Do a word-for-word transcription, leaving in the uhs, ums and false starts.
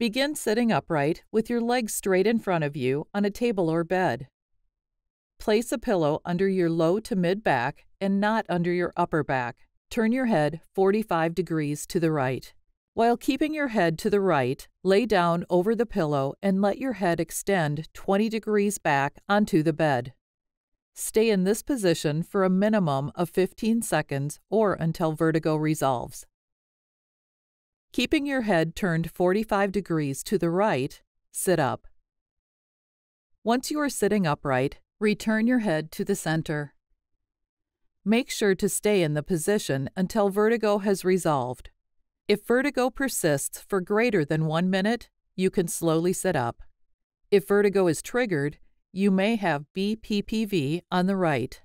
Begin sitting upright with your legs straight in front of you on a table or bed. Place a pillow under your low to mid back and not under your upper back. Turn your head forty-five degrees to the right. While keeping your head to the right, lay down over the pillow and let your head extend twenty degrees back onto the bed. Stay in this position for a minimum of fifteen seconds or until vertigo resolves. Keeping your head turned forty-five degrees to the right, sit up. Once you are sitting upright, return your head to the center. Make sure to stay in the position until vertigo has resolved. If vertigo persists for greater than one minute, you can slowly sit up. If vertigo is triggered, you may have B P P V on the right.